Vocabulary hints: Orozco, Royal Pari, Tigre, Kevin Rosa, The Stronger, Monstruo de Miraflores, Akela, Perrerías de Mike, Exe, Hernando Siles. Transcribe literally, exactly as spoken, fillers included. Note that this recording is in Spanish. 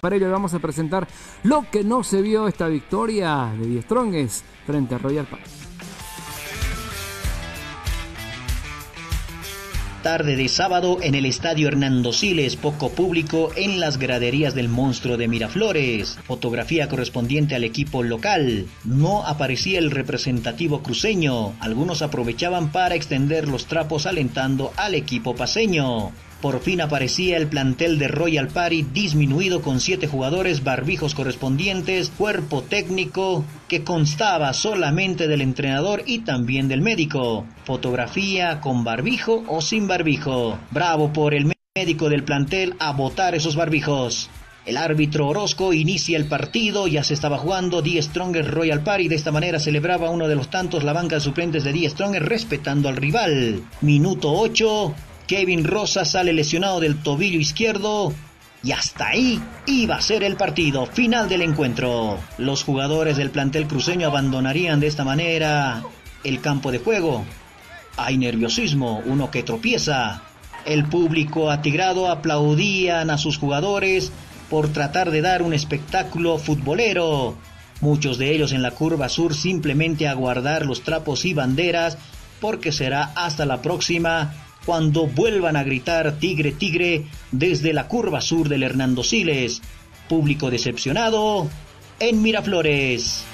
Para ello vamos a presentar lo que no se vio, esta victoria de The Stronger frente a Royal Pari. Tarde de sábado en el estadio Hernando Siles, poco público en las graderías del Monstruo de Miraflores. Fotografía correspondiente al equipo local. No aparecía el representativo cruceño. Algunos aprovechaban para extender los trapos alentando al equipo paceño. Por fin aparecía el plantel de Royal Pari disminuido con siete jugadores, barbijos correspondientes, cuerpo técnico que constaba solamente del entrenador y también del médico. Fotografía con barbijo o sin barbijo. Bravo por el médico del plantel a botar esos barbijos. El árbitro Orozco inicia el partido, ya se estaba jugando The Stronger Royal Pari, de esta manera celebraba uno de los tantos la banca de suplentes de The Stronger respetando al rival. Minuto ocho. Kevin Rosa sale lesionado del tobillo izquierdo y hasta ahí iba a ser el partido final del encuentro. Los jugadores del plantel cruceño abandonarían de esta manera el campo de juego. Hay nerviosismo, uno que tropieza. El público atigrado aplaudían a sus jugadores por tratar de dar un espectáculo futbolero. Muchos de ellos en la curva sur simplemente a guardar los trapos y banderas, porque será hasta la próxima cuando vuelvan a gritar Tigre, Tigre desde la curva sur del Hernando Siles. Público decepcionado en Miraflores.